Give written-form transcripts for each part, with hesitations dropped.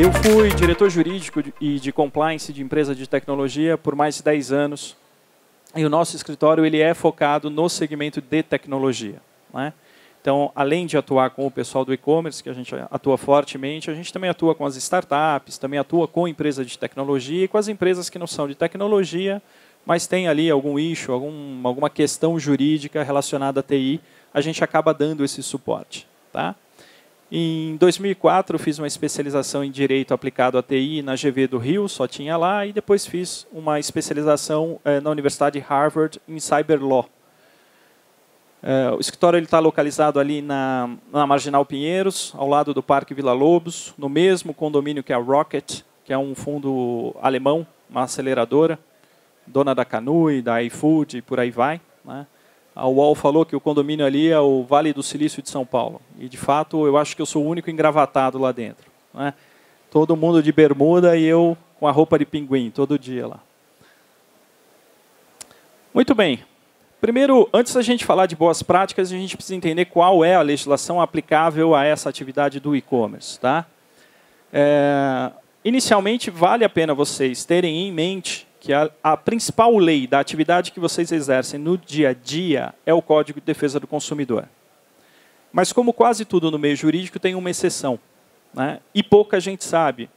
Eu fui diretor jurídico e de compliance de empresa de tecnologia por mais de 10 anos. E o nosso escritório ele é focado no segmento de tecnologia, né? Então, além de atuar com o pessoal do e-commerce, que a gente atua fortemente, a gente também atua com as startups, também atua com empresas de tecnologia e com as empresas que não são de tecnologia, mas tem ali algum issue, alguma questão jurídica relacionada à TI, a gente acaba dando esse suporte, tá? Em 2004, eu fiz uma especialização em Direito Aplicado à TI na GV do Rio, só tinha lá, e depois fiz uma especialização na Universidade de Harvard em Cyber Law. O escritório está localizado ali na Marginal Pinheiros, ao lado do Parque Vila Lobos, no mesmo condomínio que a Rocket, que é um fundo alemão, uma aceleradora, dona da Canoe, da iFood e por aí vai, né? A UOL falou que o condomínio ali é o Vale do Silício de São Paulo. E, de fato, eu acho que eu sou o único engravatado lá dentro, né? Todo mundo de bermuda e eu com a roupa de pinguim, todo dia lá. Muito bem. Primeiro, antes da gente falar de boas práticas, a gente precisa entender qual é a legislação aplicável a essa atividade do e-commerce, tá? Inicialmente, vale a pena vocês terem em mente que a principal lei da atividade que vocês exercem no dia a dia é o Código de Defesa do Consumidor. Mas, como quase tudo no meio jurídico, tem uma exceção, né? E pouca gente sabe.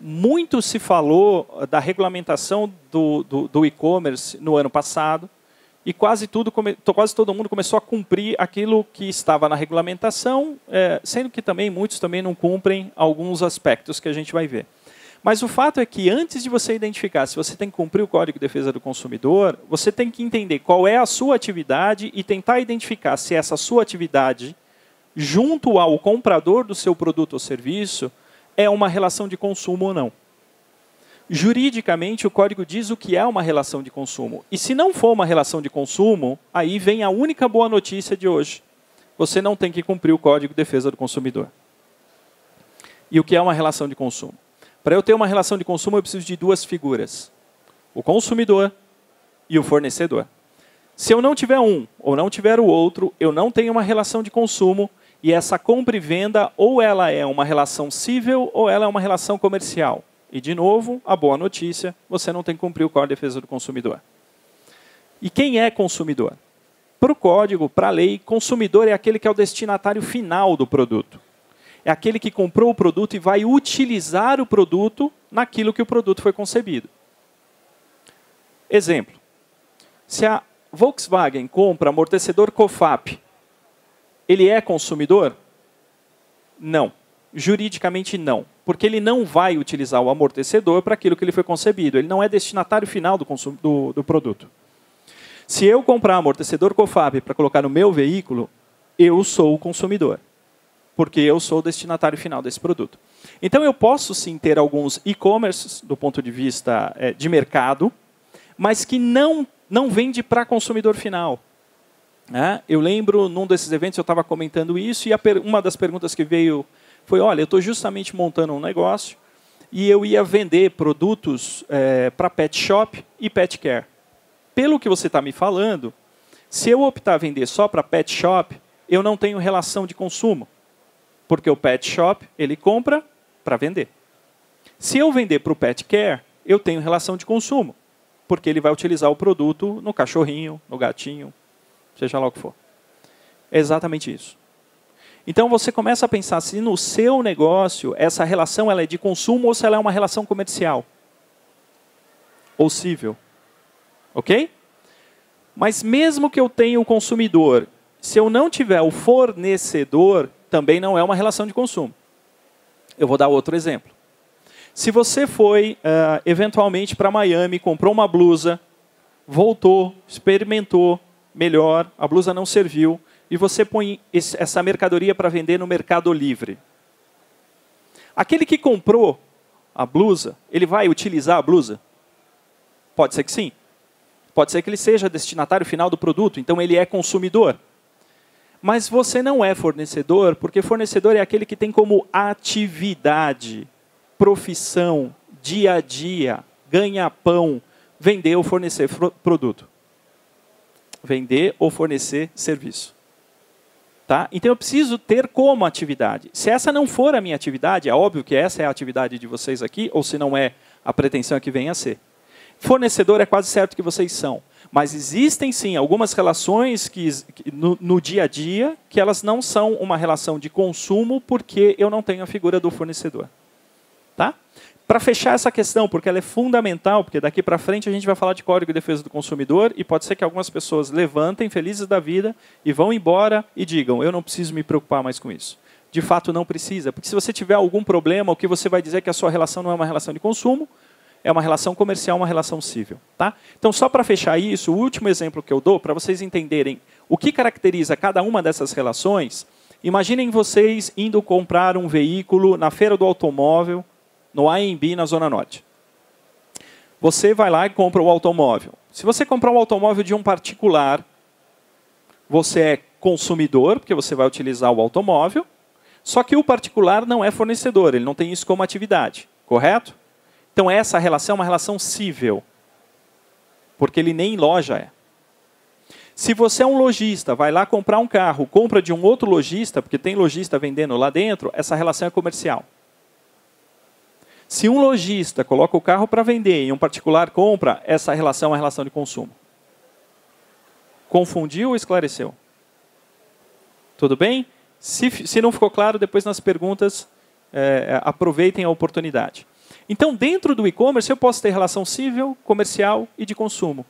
Muito se falou da regulamentação do e-commerce no ano passado e quase todo mundo começou a cumprir aquilo que estava na regulamentação, sendo que também muitos também não cumprem alguns aspectos que a gente vai ver. Mas o fato é que antes de você identificar se você tem que cumprir o Código de Defesa do Consumidor, você tem que entender qual é a sua atividade e tentar identificar se essa sua atividade, junto ao comprador do seu produto ou serviço, é uma relação de consumo ou não. Juridicamente, o código diz o que é uma relação de consumo. E se não for uma relação de consumo, aí vem a única boa notícia de hoje. Você não tem que cumprir o Código de Defesa do Consumidor. E o que é uma relação de consumo? Para eu ter uma relação de consumo, eu preciso de duas figuras. O consumidor e o fornecedor. Se eu não tiver um ou não tiver o outro, eu não tenho uma relação de consumo. E essa compra e venda, ou ela é uma relação cível, ou ela é uma relação comercial. E, de novo, a boa notícia, você não tem que cumprir o Código de Defesa do Consumidor. E quem é consumidor? Para o Código, para a lei, consumidor é aquele que é o destinatário final do produto. É aquele que comprou o produto e vai utilizar o produto naquilo que o produto foi concebido. Exemplo. Se a Volkswagen compra amortecedor Cofap, ele é consumidor? Não. Juridicamente, não. Porque ele não vai utilizar o amortecedor para aquilo que ele foi concebido. Ele não é destinatário final do produto. Se eu comprar amortecedor Cofap para colocar no meu veículo, eu sou o consumidor. Porque eu sou o destinatário final desse produto. Então, eu posso sim ter alguns e-commerces, do ponto de vista de mercado, mas que não vende para consumidor final. Eu lembro, num desses eventos, eu estava comentando isso, e uma das perguntas que veio foi, olha, eu estou justamente montando um negócio, e eu ia vender produtos para pet shop e pet care. Pelo que você está me falando, se eu optar a vender só para pet shop, eu não tenho relação de consumo, porque o pet shop ele compra para vender. Se eu vender para o pet care, eu tenho relação de consumo, porque ele vai utilizar o produto no cachorrinho, no gatinho, seja lá o que for. É exatamente isso. Então, você começa a pensar se no seu negócio essa relação ela é de consumo ou se ela é uma relação comercial. Ou cível. Ok? Mas mesmo que eu tenha o consumidor, se eu não tiver o fornecedor, também não é uma relação de consumo. Eu vou dar outro exemplo. Se você foi, eventualmente, para Miami, comprou uma blusa, voltou, experimentou, melhor, a blusa não serviu, e você põe essa mercadoria para vender no Mercado Livre. Aquele que comprou a blusa, ele vai utilizar a blusa? Pode ser que sim. Pode ser que ele seja destinatário final do produto, então ele é consumidor. Mas você não é fornecedor, porque fornecedor é aquele que tem como atividade, profissão, dia a dia, ganha-pão, vender ou fornecer produto. Vender ou fornecer serviço. Tá? Então, eu preciso ter como atividade. Se essa não for a minha atividade, é óbvio que essa é a atividade de vocês aqui, ou se não é, a pretensão é que venha a ser. Fornecedor é quase certo que vocês são. Mas existem, sim, algumas relações que no dia a dia que elas não são uma relação de consumo porque eu não tenho a figura do fornecedor. Tá? Para fechar essa questão, porque ela é fundamental, porque daqui para frente a gente vai falar de Código de Defesa do Consumidor e pode ser que algumas pessoas levantem, felizes da vida, e vão embora e digam, eu não preciso me preocupar mais com isso. De fato, não precisa. Porque se você tiver algum problema, o que você vai dizer é que a sua relação não é uma relação de consumo, é uma relação comercial, uma relação civil. Tá? Então, só para fechar isso, o último exemplo que eu dou, para vocês entenderem o que caracteriza cada uma dessas relações, imaginem vocês indo comprar um veículo na feira do automóvel, no AMB, na Zona Norte. Você vai lá e compra o automóvel. Se você comprar um automóvel de um particular, você é consumidor, porque você vai utilizar o automóvel, só que o particular não é fornecedor, ele não tem isso como atividade, correto? Então, essa relação é uma relação civil, porque ele nem loja é. Se você é um lojista, vai lá comprar um carro, compra de um outro lojista, porque tem lojista vendendo lá dentro, essa relação é comercial. Se um lojista coloca o carro para vender e um particular compra, essa relação é uma relação de consumo. Confundiu ou esclareceu? Tudo bem? Se não ficou claro, depois nas perguntas, aproveitem a oportunidade. Então, dentro do e-commerce, eu posso ter relação civil, comercial e de consumo.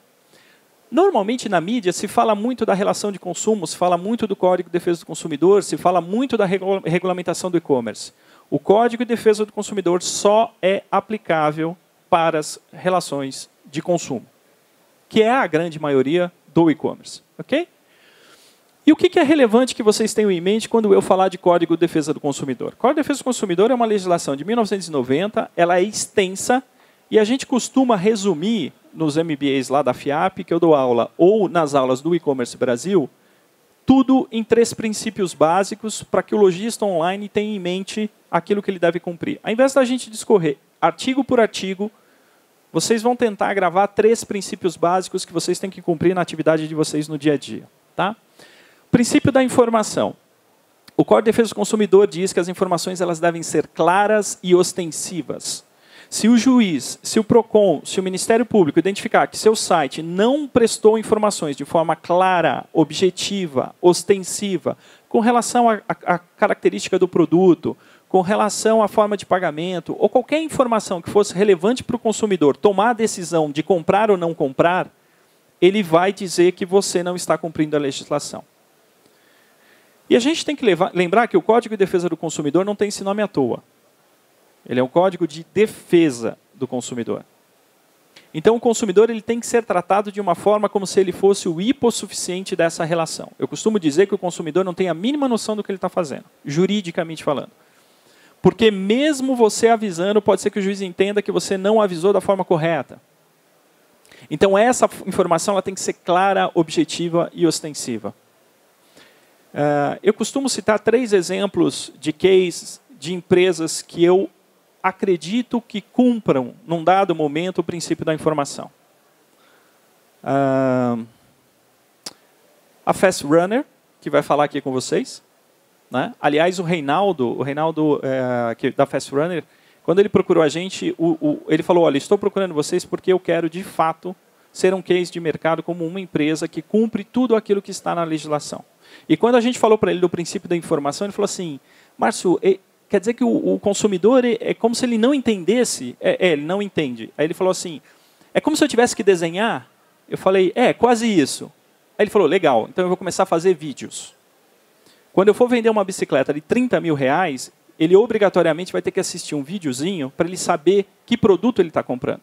Normalmente, na mídia, se fala muito da relação de consumo, se fala muito do Código de Defesa do Consumidor, se fala muito da regulamentação do e-commerce. O Código de Defesa do Consumidor só é aplicável para as relações de consumo, que é a grande maioria do e-commerce. Ok? E o que é relevante que vocês tenham em mente quando eu falar de Código de Defesa do Consumidor? Código de Defesa do Consumidor é uma legislação de 1990, ela é extensa, e a gente costuma resumir nos MBAs lá da FIAP, que eu dou aula, ou nas aulas do e-commerce Brasil, tudo em 3 princípios básicos para que o lojista online tenha em mente aquilo que ele deve cumprir. Ao invés da gente discorrer artigo por artigo, vocês vão tentar gravar 3 princípios básicos que vocês têm que cumprir na atividade de vocês no dia a dia. Tá? Princípio da informação. O Código de Defesa do Consumidor diz que as informações elas devem ser claras e ostensivas. Se o juiz, se o PROCON, se o Ministério Público identificar que seu site não prestou informações de forma clara, objetiva, ostensiva, com relação à característica do produto, com relação à forma de pagamento, ou qualquer informação que fosse relevante para o consumidor tomar a decisão de comprar ou não comprar, ele vai dizer que você não está cumprindo a legislação. E a gente tem que lembrar que o Código de Defesa do Consumidor não tem esse nome à toa. Ele é um Código de Defesa do Consumidor. Então, o consumidor ele tem que ser tratado de uma forma como se ele fosse o hipossuficiente dessa relação. Eu costumo dizer que o consumidor não tem a mínima noção do que ele está fazendo, juridicamente falando. Porque mesmo você avisando, pode ser que o juiz entenda que você não avisou da forma correta. Então, essa informação ela tem que ser clara, objetiva e ostensiva. Eu costumo citar 3 exemplos de cases de empresas que eu acredito que cumpram, num dado momento, o princípio da informação. A Fast Runner, que vai falar aqui com vocês. Né? Aliás, o Reinaldo, da Fast Runner, quando ele procurou a gente, ele falou, olha, estou procurando vocês porque eu quero, de fato, ser um case de mercado como uma empresa que cumpre tudo aquilo que está na legislação. E quando a gente falou para ele do princípio da informação, ele falou assim, Márcio, quer dizer que o consumidor é como se ele não entendesse? Ele não entende. Aí ele falou assim, é como se eu tivesse que desenhar? Eu falei, quase isso. Aí ele falou, legal, então eu vou começar a fazer vídeos. Quando eu for vender uma bicicleta de R$30 mil, ele obrigatoriamente vai ter que assistir um videozinho para ele saber que produto ele está comprando.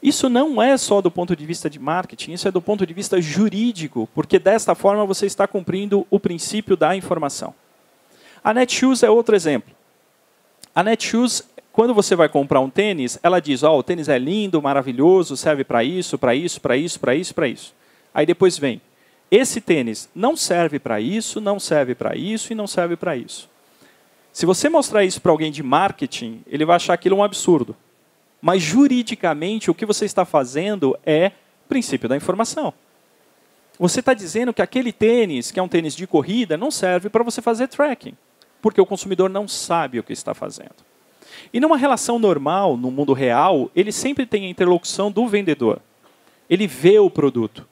Isso não é só do ponto de vista de marketing, isso é do ponto de vista jurídico, porque desta forma você está cumprindo o princípio da informação. A Netshoes é outro exemplo. A Netshoes, quando você vai comprar um tênis, ela diz, o tênis é lindo, maravilhoso, serve para isso, para isso, para isso, para isso, para isso. Aí depois vem, esse tênis não serve para isso, não serve para isso e não serve para isso. Se você mostrar isso para alguém de marketing, ele vai achar aquilo um absurdo. Mas, juridicamente, o que você está fazendo é o princípio da informação. Você está dizendo que aquele tênis, que é um tênis de corrida, não serve para você fazer tracking, porque o consumidor não sabe o que está fazendo. E numa relação normal, no mundo real, ele sempre tem a interlocução do vendedor. Ele vê o produto.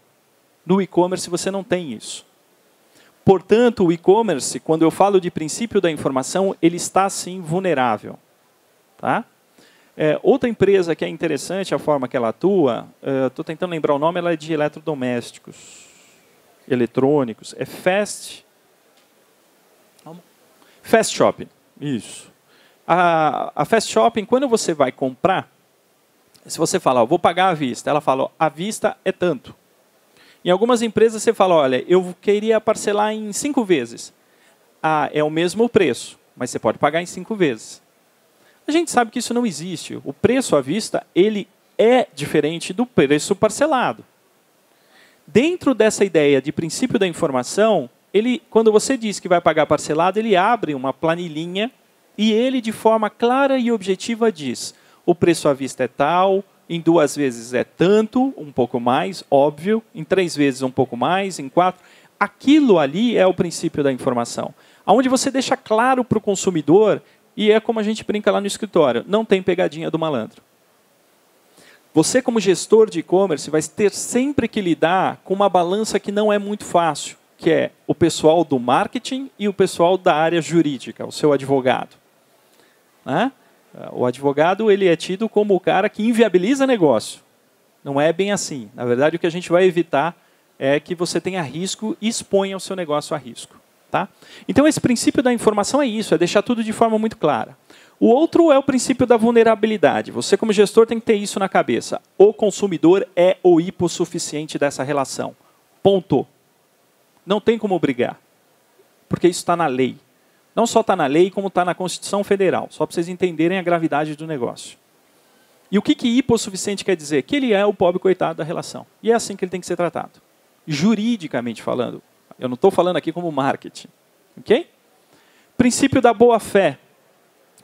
No e-commerce você não tem isso. Portanto, o e-commerce, quando eu falo de princípio da informação, ele está, sim, vulnerável. Tá? Outra empresa que é interessante a forma que ela atua, estou tentando lembrar o nome, ela é de eletrodomésticos, eletrônicos, é Fast Shopping, isso. A Fast Shopping, quando você vai comprar, se você falar, vou pagar à vista, ela fala, à vista é tanto. Em algumas empresas você fala, olha, eu queria parcelar em 5 vezes. Ah, é o mesmo preço, mas você pode pagar em 5 vezes. A gente sabe que isso não existe. O preço à vista, ele é diferente do preço parcelado. Dentro dessa ideia de princípio da informação, ele, quando você diz que vai pagar parcelado, ele abre uma planilhinha e ele, de forma clara e objetiva, diz o preço à vista é tal, em 2 vezes é tanto, um pouco mais, óbvio, em 3 vezes um pouco mais, em 4. Aquilo ali é o princípio da informação. Onde você deixa claro para o consumidor, e é como a gente brinca lá no escritório, não tem pegadinha do malandro. Você, como gestor de e-commerce, vai ter sempre que lidar com uma balança que não é muito fácil, que é o pessoal do marketing e o pessoal da área jurídica, o seu advogado. Né? O advogado ele é tido como o cara que inviabiliza negócio. Não é bem assim. Na verdade, o que a gente vai evitar é que você tenha risco e exponha o seu negócio a risco. Tá? Então, esse princípio da informação é isso, é deixar tudo de forma muito clara. O outro é o princípio da vulnerabilidade. Você, como gestor, tem que ter isso na cabeça. O consumidor é o hipossuficiente dessa relação. Ponto. Não tem como brigar, porque isso está na lei. Não só está na lei, como está na Constituição Federal. Só para vocês entenderem a gravidade do negócio. E o que que hipossuficiente quer dizer? Que ele é o pobre coitado da relação. E é assim que ele tem que ser tratado. Juridicamente falando. Eu não estou falando aqui como marketing. Ok? Princípio da boa-fé.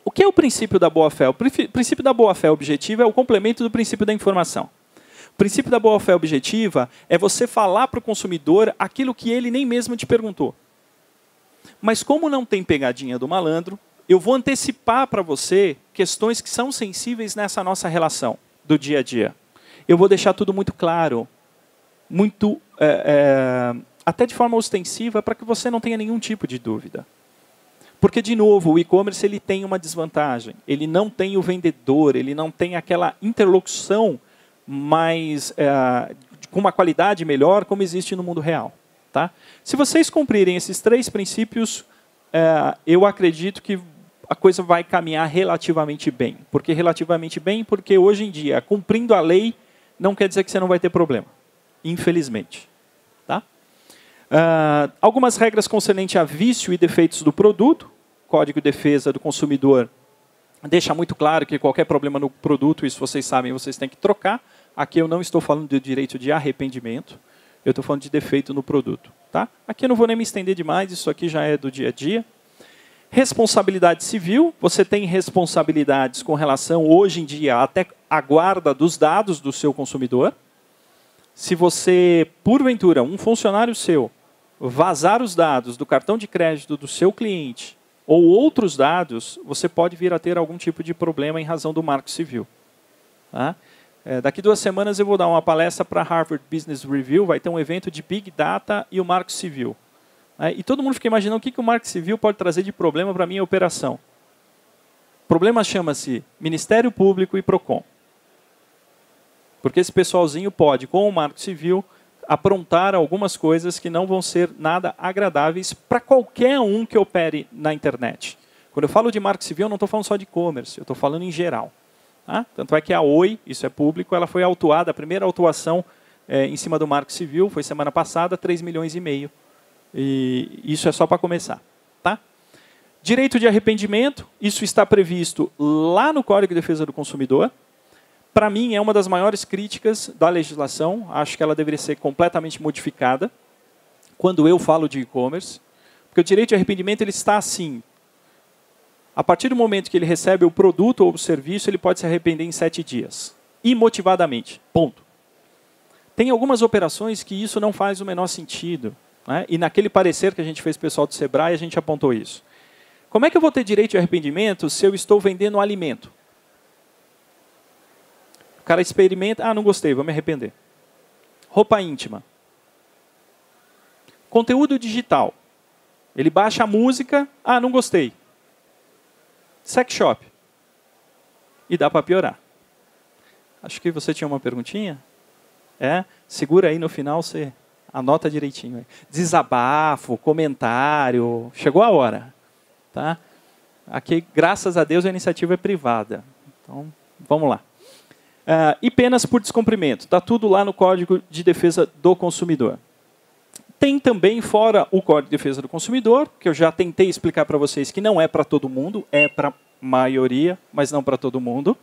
O que é o princípio da boa-fé? O princípio da boa-fé objetiva é o complemento do princípio da informação. O princípio da boa-fé objetiva é você falar para o consumidor aquilo que ele nem mesmo te perguntou. Mas como não tem pegadinha do malandro, eu vou antecipar para você questões que são sensíveis nessa nossa relação do dia a dia. Eu vou deixar tudo muito claro, muito, até de forma ostensiva, para que você não tenha nenhum tipo de dúvida. Porque, de novo, o e-commerce ele tem uma desvantagem. Ele não tem o vendedor, ele não tem aquela interlocução mais, com uma qualidade melhor como existe no mundo real. Tá? Se vocês cumprirem esses 3 princípios, eu acredito que a coisa vai caminhar relativamente bem. Por que relativamente bem? Porque hoje em dia, cumprindo a lei, não quer dizer que você não vai ter problema. Infelizmente. Tá? Algumas regras concernentes a vício e defeitos do produto. O Código de Defesa do Consumidor deixa muito claro que qualquer problema no produto, isso vocês sabem, vocês têm que trocar. Aqui eu não estou falando de direito de arrependimento. Eu estou falando de defeito no produto. Tá? Aqui eu não vou nem me estender demais, isso aqui já é do dia a dia. Responsabilidade civil. Você tem responsabilidades com relação, hoje em dia, até à guarda dos dados do seu consumidor. Se você, porventura, um funcionário seu, vazar os dados do cartão de crédito do seu cliente ou outros dados, você pode vir a ter algum tipo de problema em razão do Marco Civil. Tá? Daqui 2 semanas eu vou dar uma palestra para a Harvard Business Review, vai ter um evento de Big Data e o Marco Civil. E todo mundo fica imaginando o que o Marco Civil pode trazer de problema para a minha operação. O problema chama-se Ministério Público e PROCON. Porque esse pessoalzinho pode, com o Marco Civil, aprontar algumas coisas que não vão ser nada agradáveis para qualquer um que opere na internet. Quando eu falo de Marco Civil, eu não estou falando só de e-commerce, eu estou falando em geral. Ah, tanto é que a Oi, isso é público, ela foi autuada, a primeira autuação em cima do Marco Civil, foi semana passada, 3 milhões e meio. E isso é só para começar. Tá? Direito de arrependimento, isso está previsto lá no Código de Defesa do Consumidor. Para mim, é uma das maiores críticas da legislação. Acho que ela deveria ser completamente modificada quando eu falo de e-commerce. Porque o direito de arrependimento ele está assim. A partir do momento que ele recebe o produto ou o serviço, ele pode se arrepender em 7 dias. Imotivadamente. Ponto. Tem algumas operações que isso não faz o menor sentido, né? E naquele parecer que a gente fez pessoal do Sebrae, a gente apontou isso. Como é que eu vou ter direito de arrependimento se eu estou vendendo alimento? O cara experimenta, ah, não gostei, vou me arrepender. Roupa íntima. Conteúdo digital. Ele baixa a música, ah, não gostei. Sex shop. E dá para piorar. Acho que você tinha uma perguntinha? É? Segura aí no final, você anota direitinho. Desabafo, comentário, chegou a hora. Tá? Aqui, graças a Deus, a iniciativa é privada. Então, vamos lá. E penas por descumprimento. Está tudo lá no Código de Defesa do Consumidor. Tem também, fora o Código de Defesa do Consumidor, que eu já tentei explicar para vocês que não é para todo mundo, é para a maioria, mas não para todo mundo.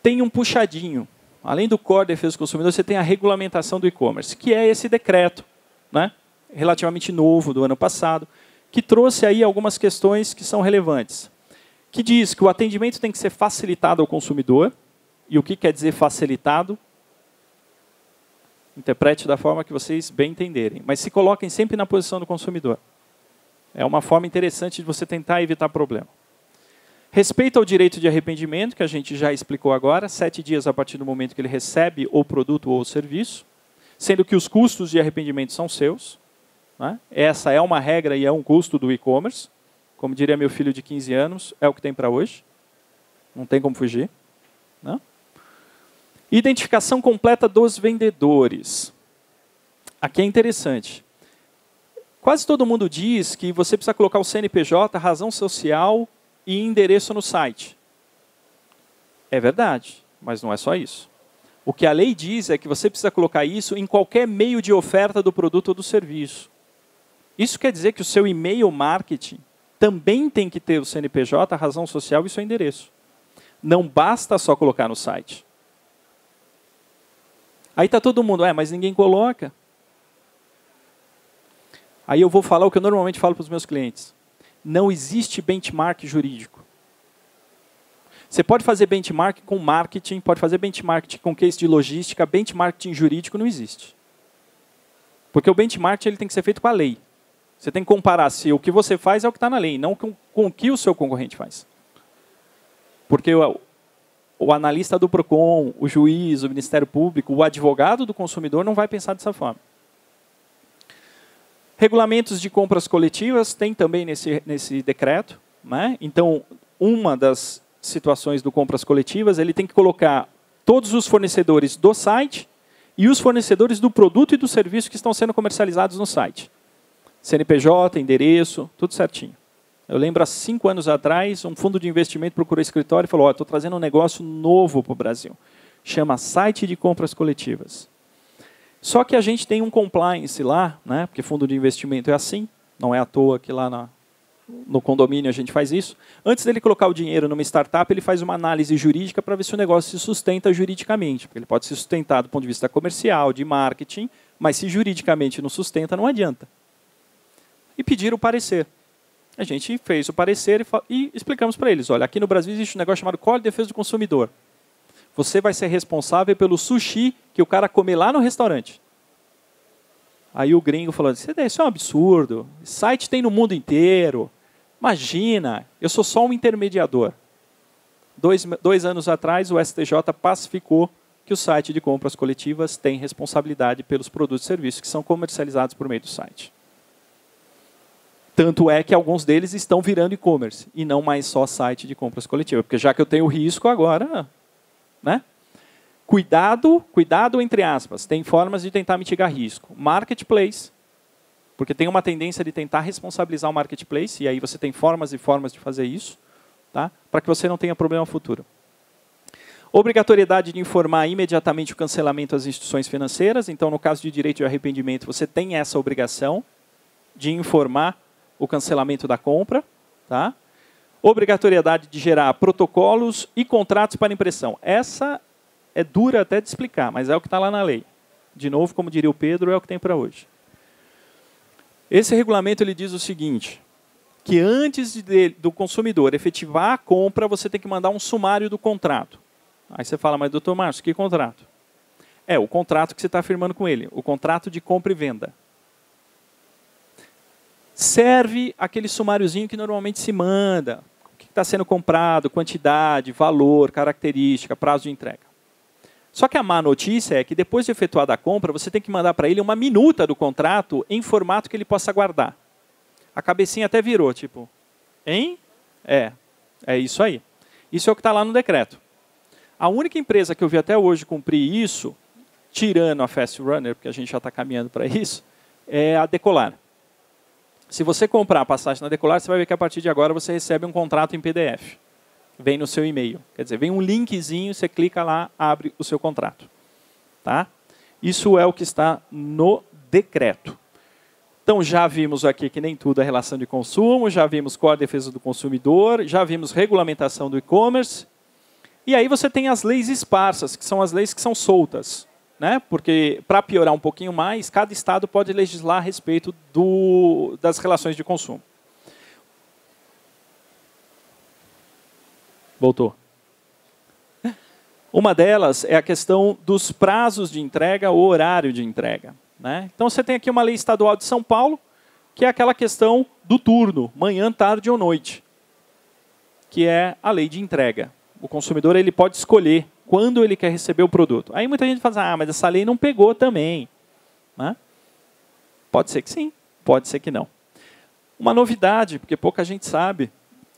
Tem um puxadinho. Além do Código de Defesa do Consumidor, você tem a regulamentação do e-commerce, que é esse decreto, né, relativamente novo, do ano passado, que trouxe aí algumas questões que são relevantes. Que diz que o atendimento tem que ser facilitado ao consumidor. E o que quer dizer facilitado? Interprete da forma que vocês bem entenderem. Mas se coloquem sempre na posição do consumidor. É uma forma interessante de você tentar evitar problema. Respeito ao direito de arrependimento, que a gente já explicou agora, 7 dias a partir do momento que ele recebe o produto ou o serviço, sendo que os custos de arrependimento são seus. Né? Essa é uma regra e é um custo do e-commerce. Como diria meu filho de 15 anos, é o que tem para hoje. Não tem como fugir. Não? Identificação completa dos vendedores. Aqui é interessante. Quase todo mundo diz que você precisa colocar o CNPJ, razão social e endereço no site. É verdade, mas não é só isso. O que a lei diz é que você precisa colocar isso em qualquer meio de oferta do produto ou do serviço. Isso quer dizer que o seu e-mail marketing também tem que ter o CNPJ, a razão social e seu endereço. Não basta só colocar no site. Aí está todo mundo, mas ninguém coloca. Aí eu vou falar o que eu normalmente falo para os meus clientes. Não existe benchmark jurídico. Você pode fazer benchmark com marketing, pode fazer benchmark com case de logística, benchmarking jurídico não existe. Porque o benchmark ele tem que ser feito com a lei. Você tem que comparar se o que você faz é o que está na lei, não com o que o seu concorrente faz. Porque o analista do PROCON, o juiz, o Ministério Público, o advogado do consumidor não vai pensar dessa forma. Regulamentos de compras coletivas tem também nesse decreto. Né? Então, uma das situações do compras coletivas, ele tem que colocar todos os fornecedores do site e os fornecedores do produto e do serviço que estão sendo comercializados no site. CNPJ, endereço, tudo certinho. Eu lembro, há 5 anos atrás, um fundo de investimento procurou escritório e falou, estou trazendo um negócio novo para o Brasil. Chama site de compras coletivas. Só que a gente tem um compliance lá, né, porque fundo de investimento é assim, não é à toa que lá no condomínio a gente faz isso. Antes dele colocar o dinheiro numa startup, ele faz uma análise jurídica para ver se o negócio se sustenta juridicamente. Porque ele pode se sustentar do ponto de vista comercial, de marketing, mas se juridicamente não sustenta, não adianta. E pediram o parecer. A gente fez o parecer e explicamos para eles, olha, aqui no Brasil existe um negócio chamado Código de Defesa do Consumidor. Você vai ser responsável pelo sushi que o cara comer lá no restaurante. Aí o gringo falou, isso é um absurdo, site tem no mundo inteiro, imagina, eu sou só um intermediador. 2 anos atrás, o STJ pacificou que o site de compras coletivas tem responsabilidade pelos produtos e serviços que são comercializados por meio do site. Tanto é que alguns deles estão virando e-commerce, e não mais só site de compras coletivas. Porque já que eu tenho o risco agora... Né? Cuidado entre aspas, tem formas de tentar mitigar risco. Marketplace, porque tem uma tendência de tentar responsabilizar o marketplace, e aí você tem formas e formas de fazer isso, tá? Para que você não tenha problema futuro. Obrigatoriedade de informar imediatamente o cancelamento às instituições financeiras. Então, no caso de direito de arrependimento, você tem essa obrigação de informar o cancelamento da compra, tá? Obrigatoriedade de gerar protocolos e contratos para impressão. Essa é dura até de explicar, mas é o que está lá na lei. De novo, como diria o Pedro, é o que tem para hoje. Esse regulamento ele diz o seguinte, que antes do consumidor efetivar a compra, você tem que mandar um sumário do contrato. Aí você fala, mas doutor Márcio, que contrato? É, o contrato que você está firmando com ele, o contrato de compra e venda. Serve aquele sumáriozinho que normalmente se manda, o que está sendo comprado, quantidade, valor, característica, prazo de entrega. Só que a má notícia é que depois de efetuada a compra, você tem que mandar para ele uma minuta do contrato em formato que ele possa guardar. A cabecinha até virou, tipo, hein? É isso aí. Isso é o que está lá no decreto. A única empresa que eu vi até hoje cumprir isso, tirando a Fast Runner, porque a gente já está caminhando para isso, é a Decolar. Se você comprar a passagem na Decolar, você vai ver que a partir de agora você recebe um contrato em PDF. Vem no seu e-mail. Quer dizer, vem um linkzinho, você clica lá, abre o seu contrato. Tá? Isso é o que está no decreto. Então, já vimos aqui que nem tudo é relação de consumo, já vimos Código de Defesa do Consumidor, já vimos regulamentação do e-commerce. E aí você tem as leis esparsas, que são as leis que são soltas. Né? Porque, para piorar um pouquinho mais, cada estado pode legislar a respeito das relações de consumo. Voltou. Uma delas é a questão dos prazos de entrega ou horário de entrega. Né? Então, você tem aqui uma lei estadual de São Paulo, que é aquela questão do turno, manhã, tarde ou noite, que é a lei de entrega. O consumidor ele pode escolher quando ele quer receber o produto. Aí muita gente fala, ah, mas essa lei não pegou também. Né? Pode ser que sim, pode ser que não. Uma novidade, porque pouca gente sabe,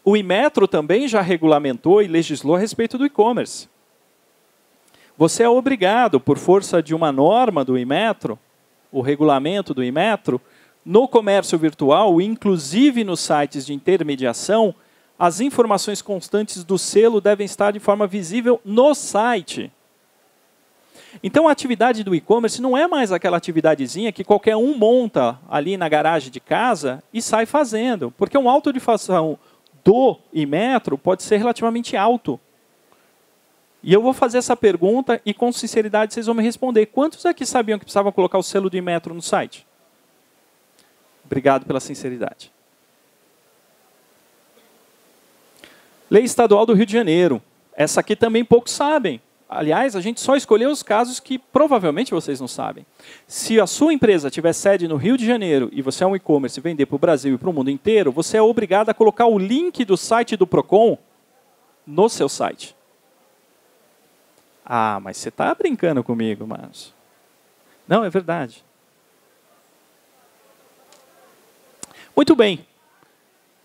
o Inmetro também já regulamentou e legislou a respeito do e-commerce. Você é obrigado, por força de uma norma do Inmetro, o regulamento do Inmetro, no comércio virtual, inclusive nos sites de intermediação, as informações constantes do selo devem estar de forma visível no site. Então, a atividade do e-commerce não é mais aquela atividadezinha que qualquer um monta ali na garagem de casa e sai fazendo, porque um auto de fação do Inmetro pode ser relativamente alto. E eu vou fazer essa pergunta e, com sinceridade, vocês vão me responder. Quantos aqui sabiam que precisavam colocar o selo do Inmetro no site? Obrigado pela sinceridade. Lei estadual do Rio de Janeiro. Essa aqui também poucos sabem. Aliás, a gente só escolheu os casos que provavelmente vocês não sabem. Se a sua empresa tiver sede no Rio de Janeiro e você é um e-commerce e vender para o Brasil e para o mundo inteiro, você é obrigado a colocar o link do site do PROCON no seu site. Ah, mas você está brincando comigo, Márcio. Não, é verdade. Muito bem.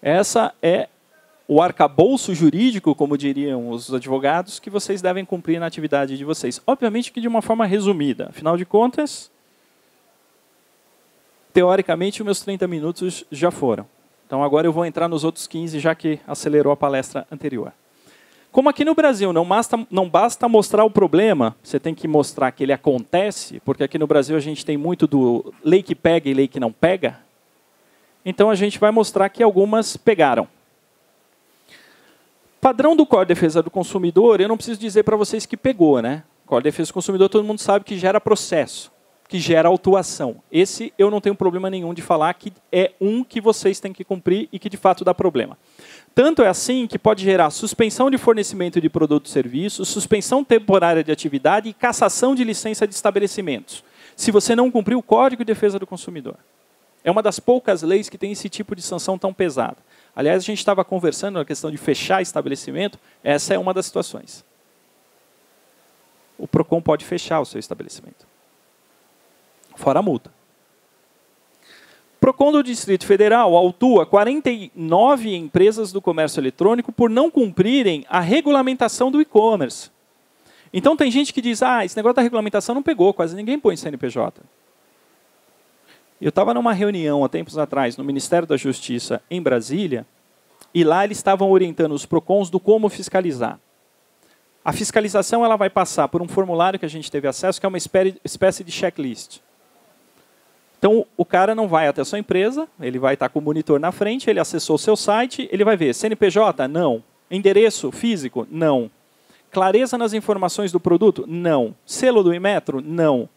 Essa é o arcabouço jurídico, como diriam os advogados, que vocês devem cumprir na atividade de vocês. Obviamente que de uma forma resumida. Afinal de contas, teoricamente, os meus 30 minutos já foram. Então agora eu vou entrar nos outros 15, já que acelerou a palestra anterior. Como aqui no Brasil, não basta mostrar o problema, você tem que mostrar que ele acontece, porque aqui no Brasil a gente tem muito do lei que pega e lei que não pega. Então a gente vai mostrar que algumas pegaram. Padrão do Código de Defesa do Consumidor, eu não preciso dizer para vocês que pegou, né? Código de Defesa do Consumidor, todo mundo sabe que gera processo, que gera autuação. Esse eu não tenho problema nenhum de falar que é um que vocês têm que cumprir e que de fato dá problema. Tanto é assim que pode gerar suspensão de fornecimento de produto e serviço, suspensão temporária de atividade e cassação de licença de estabelecimentos, se você não cumprir o Código de Defesa do Consumidor. É uma das poucas leis que tem esse tipo de sanção tão pesada. Aliás, a gente estava conversando na questão de fechar estabelecimento, essa é uma das situações. O PROCON pode fechar o seu estabelecimento. Fora a multa. PROCON do Distrito Federal autua 49 empresas do comércio eletrônico por não cumprirem a regulamentação do e-commerce. Então tem gente que diz, ah, esse negócio da regulamentação não pegou, quase ninguém põe CNPJ. Eu estava numa reunião há tempos atrás no Ministério da Justiça em Brasília e lá eles estavam orientando os PROCONs do como fiscalizar. A fiscalização ela vai passar por um formulário que a gente teve acesso, que é uma espécie de checklist. Então, o cara não vai até a sua empresa, ele vai estar com o monitor na frente, ele acessou o seu site, ele vai ver CNPJ? Não. Endereço físico? Não. Clareza nas informações do produto? Não. Selo do Inmetro? Não.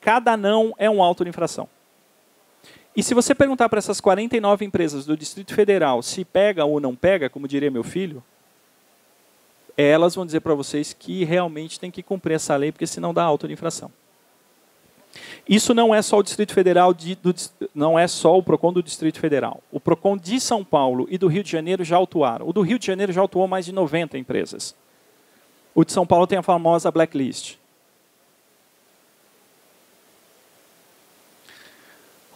Cada não é um auto de infração. E se você perguntar para essas 49 empresas do Distrito Federal se pega ou não pega, como diria meu filho, elas vão dizer para vocês que realmente tem que cumprir essa lei, porque senão dá auto de infração. Isso não é só o Distrito Federal, não é só o PROCON do Distrito Federal. O PROCON de São Paulo e do Rio de Janeiro já autuaram. O do Rio de Janeiro já autuou mais de 90 empresas. O de São Paulo tem a famosa Blacklist.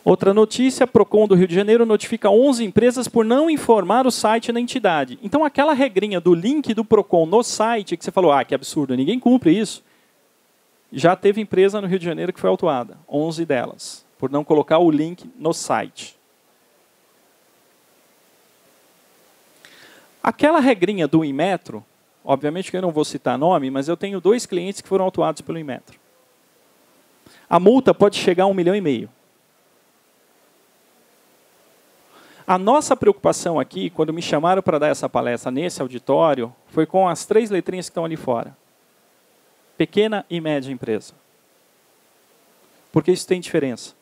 Outra notícia, PROCON do Rio de Janeiro notifica 11 empresas por não informar o site da entidade. Então, aquela regrinha do link do PROCON no site, que você falou, ah, que absurdo, ninguém cumpre isso, já teve empresa no Rio de Janeiro que foi autuada, 11 delas, por não colocar o link no site. Aquela regrinha do Inmetro, obviamente que eu não vou citar nome, mas eu tenho 2 clientes que foram autuados pelo Inmetro. A multa pode chegar a 1,5 milhão. A nossa preocupação aqui, quando me chamaram para dar essa palestra nesse auditório, foi com as 3 letrinhas que estão ali fora. Pequena e média empresa. Porque isso tem diferença.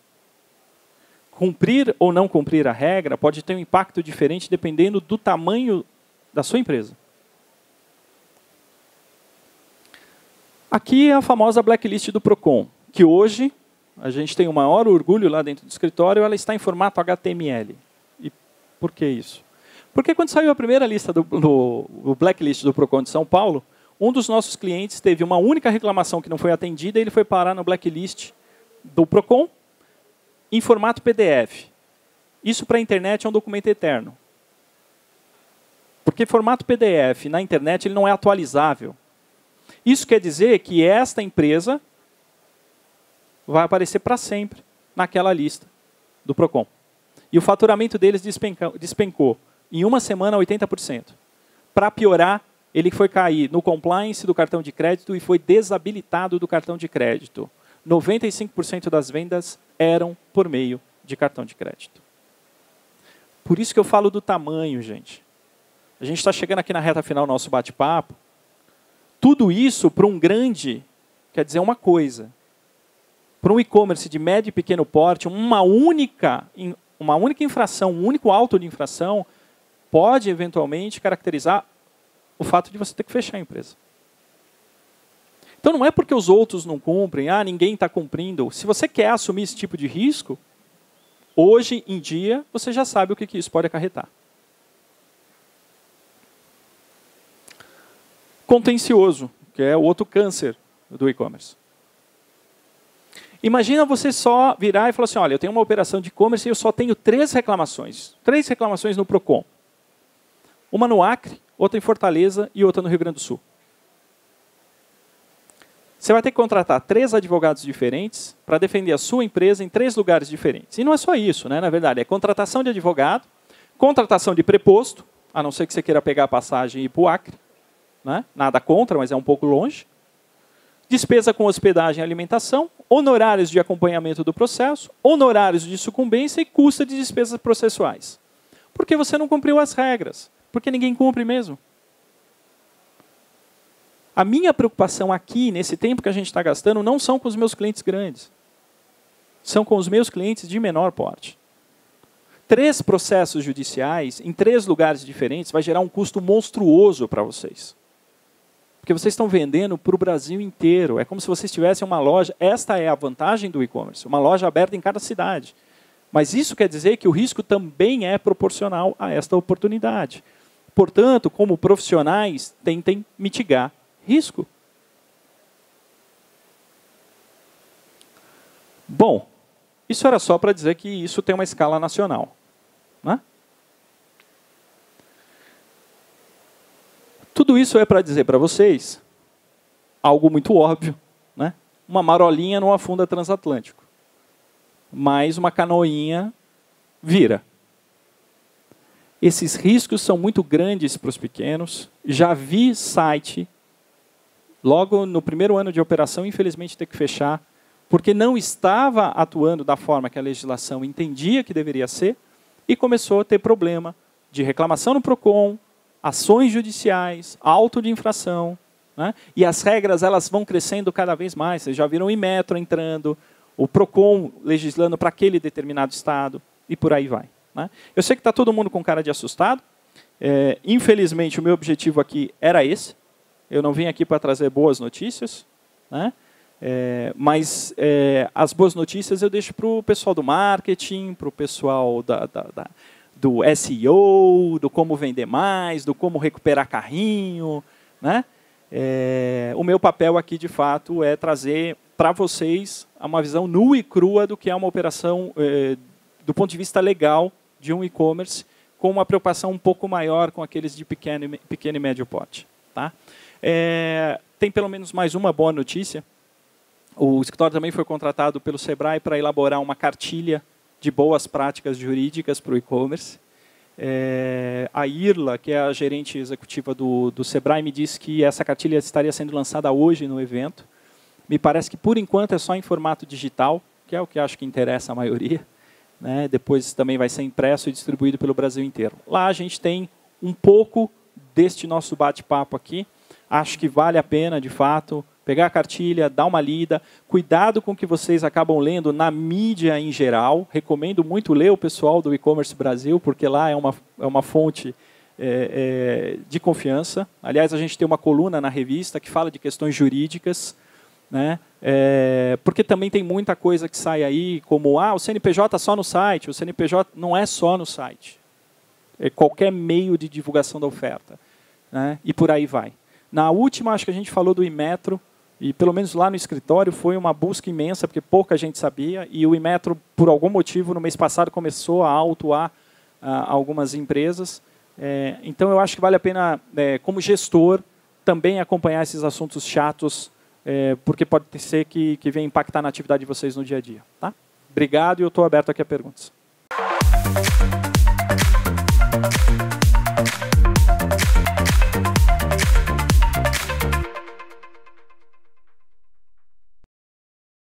Cumprir ou não cumprir a regra pode ter um impacto diferente dependendo do tamanho da sua empresa. Aqui é a famosa blacklist do PROCON, que hoje, a gente tem o maior orgulho lá dentro do escritório, ela está em formato HTML. Por que isso? Porque quando saiu a primeira lista do blacklist do PROCON de São Paulo, um dos nossos clientes teve uma única reclamação que não foi atendida e ele foi parar no blacklist do PROCON em formato PDF. Isso para a internet é um documento eterno. Porque formato PDF na internet ele não é atualizável. Isso quer dizer que esta empresa vai aparecer para sempre naquela lista do PROCON. E o faturamento deles despencou em uma semana 80%. Para piorar, ele foi cair no compliance do cartão de crédito e foi desabilitado do cartão de crédito. 95% das vendas eram por meio de cartão de crédito. Por isso que eu falo do tamanho, gente. A gente está chegando aqui na reta final do nosso bate-papo. Tudo isso para um grande quer dizer uma coisa. Para um e-commerce de médio e pequeno porte, uma única infração, um único auto de infração pode, eventualmente, caracterizar o fato de você ter que fechar a empresa. Então, não é porque os outros não cumprem, ah, ninguém está cumprindo. Se você quer assumir esse tipo de risco, hoje em dia, você já sabe o que isso pode acarretar. Contencioso, que é o outro câncer do e-commerce. Imagina você só virar e falar assim, olha, eu tenho uma operação de e-commerce e eu só tenho 3 reclamações. 3 reclamações no PROCON. Uma no Acre, outra em Fortaleza e outra no Rio Grande do Sul. Você vai ter que contratar 3 advogados diferentes para defender a sua empresa em 3 lugares diferentes. E não é só isso, né? Na verdade, é contratação de advogado, contratação de preposto, a não ser que você queira pegar a passagem e ir para o Acre. Né? Nada contra, mas é um pouco longe. Despesa com hospedagem e alimentação, honorários de acompanhamento do processo, honorários de sucumbência e custo de despesas processuais. Porque você não cumpriu as regras. Porque ninguém cumpre mesmo. A minha preocupação aqui, nesse tempo que a gente está gastando, não são com os meus clientes grandes. São com os meus clientes de menor porte. 3 processos judiciais em 3 lugares diferentes vai gerar um custo monstruoso para vocês. Porque vocês estão vendendo para o Brasil inteiro. É como se vocês tivessem uma loja. Esta é a vantagem do e-commerce. Uma loja aberta em cada cidade. Mas isso quer dizer que o risco também é proporcional a esta oportunidade. Portanto, como profissionais, tentem mitigar risco. Bom, isso era só para dizer que isso tem uma escala nacional. Né? Tudo isso é para dizer para vocês algo muito óbvio, né? Uma marolinha não afunda transatlântico, mas uma canoinha vira. Esses riscos são muito grandes para os pequenos. Já vi site, logo no primeiro ano de operação, infelizmente ter que fechar, porque não estava atuando da forma que a legislação entendia que deveria ser, e começou a ter problema de reclamação no PROCON, ações judiciais, auto de infração, né? E as regras elas vão crescendo cada vez mais. Vocês já viram o Inmetro entrando, o PROCON legislando para aquele determinado estado, e por aí vai. Né? Eu sei que está todo mundo com cara de assustado. Infelizmente, o meu objetivo aqui era esse. Eu não vim aqui para trazer boas notícias, né? As boas notícias eu deixo para o pessoal do marketing, para o pessoal do SEO, do como vender mais, do como recuperar carrinho, né? O meu papel aqui, de fato, é trazer para vocês uma visão nua e crua do que é uma operação, do ponto de vista legal, de um e-commerce, com uma preocupação um pouco maior com aqueles de pequeno e médio porte. Tá? Tem pelo menos mais uma boa notícia. O escritório também foi contratado pelo Sebrae para elaborar uma cartilha de boas práticas jurídicas para o e-commerce. A Irla, que é a gerente executiva do Sebrae, me disse que essa cartilha estaria sendo lançada hoje no evento. Me parece que, por enquanto, é só em formato digital, que é o que acho que interessa a maioria, né? Depois também vai ser impresso e distribuído pelo Brasil inteiro. Lá a gente tem um pouco deste nosso bate-papo aqui. Acho que vale a pena, de fato, pegar a cartilha, dar uma lida. Cuidado com o que vocês acabam lendo na mídia em geral. Recomendo muito ler o pessoal do e-commerce Brasil, porque lá é uma fonte de confiança. Aliás, a gente tem uma coluna na revista que fala de questões jurídicas, né? Porque também tem muita coisa que sai aí, como o CNPJ só no site. O CNPJ não é só no site. É qualquer meio de divulgação da oferta, né? E por aí vai. Na última, acho que a gente falou do Inmetro, e pelo menos lá no escritório foi uma busca imensa, porque pouca gente sabia, e o Inmetro, por algum motivo, no mês passado começou a autuar algumas empresas. Então, eu acho que vale a pena, como gestor, também acompanhar esses assuntos chatos, porque pode ser que venha impactar na atividade de vocês no dia a dia. Tá? Obrigado, e eu estou aberto aqui a perguntas.